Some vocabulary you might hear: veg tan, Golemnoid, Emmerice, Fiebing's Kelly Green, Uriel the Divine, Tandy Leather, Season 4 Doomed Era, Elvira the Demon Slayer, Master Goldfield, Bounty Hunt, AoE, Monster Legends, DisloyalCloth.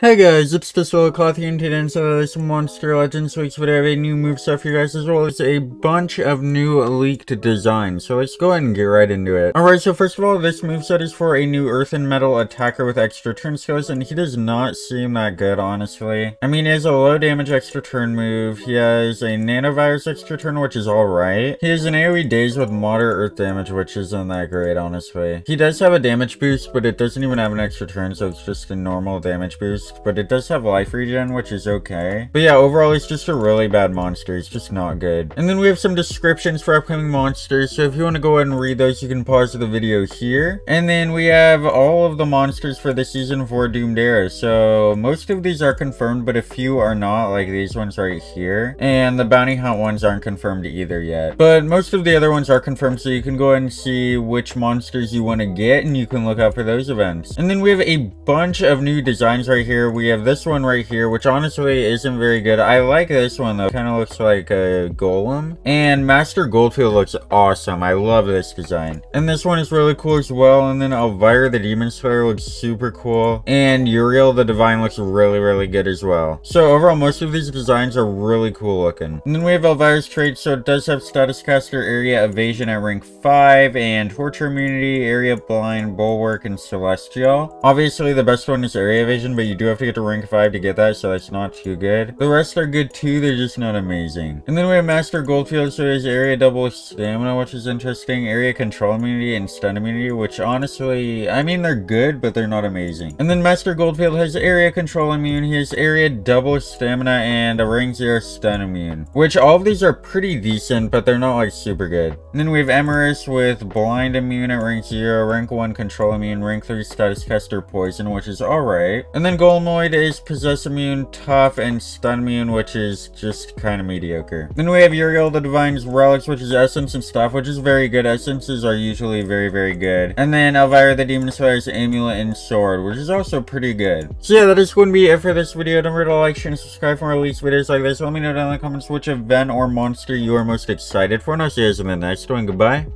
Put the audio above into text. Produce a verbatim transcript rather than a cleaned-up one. Hey guys, it's DisloyalCloth here, and today I'm going some Monster Legends. So we have a new moveset for you guys, as well as a bunch of new leaked designs. So let's go ahead and get right into it. Alright, so first of all, this moveset is for a new earth and metal attacker with extra turn skills, and he does not seem that good, honestly. I mean, he has a low damage extra turn move, he has a nanovirus extra turn, which is alright. He has an AoE daze with moderate earth damage, which isn't that great, honestly. He does have a damage boost, but it doesn't even have an extra turn, so it's just a normal damage boost. But it does have life regen, which is okay. But yeah, overall, it's just a really bad monster. It's just not good. And then we have some descriptions for upcoming monsters. So if you want to go ahead and read those, you can pause the video here. And then we have all of the monsters for the Season four Doomed Era. So most of these are confirmed, but a few are not, like these ones right here. And the Bounty Hunt ones aren't confirmed either yet. But most of the other ones are confirmed, so you can go ahead and see which monsters you want to get, and you can look out for those events. And then we have a bunch of new designs right here. We have this one right here, which honestly isn't very good. I like this one though. Kind of looks like a golem. And Master Goldfield looks awesome. I love this design. And this one is really cool as well. And then Elvira the Demon Slayer looks super cool. And Uriel the Divine looks really, really good as well. So overall, most of these designs are really cool looking. And then we have Elvira's trait. So it does have status caster, area evasion at rank five, and torture immunity, area blind, bulwark, and celestial. Obviously the best one is area evasion, but you do have to get to rank five to get that, so that's not too good. The rest are good too, they're just not amazing. And then we have Master Goldfield, so his area double stamina, which is interesting, area control immunity, and stun immunity, which honestly, I mean, they're good, but they're not amazing. And then Master Goldfield has area control immune, he has area double stamina, and a rank zero stun immune, which all of these are pretty decent, but they're not like super good. And then we have Emmerice with blind immune at rank zero, rank one control immune, rank three status caster poison, which is alright. And then Golemnoid is possess immune, tough, and stun immune, which is just kind of mediocre. Then we have Uriel the Divine's relics, which is essence and stuff, which is very good. Essences are usually very, very good. And then Elvira the Demon Slayer's amulet and sword, which is also pretty good. So yeah, that is going to be it for this video. Don't forget to like, share, and subscribe for more release videos like this. Let me know down in the comments which event or monster you are most excited for, and I'll see you guys in the next one. Goodbye.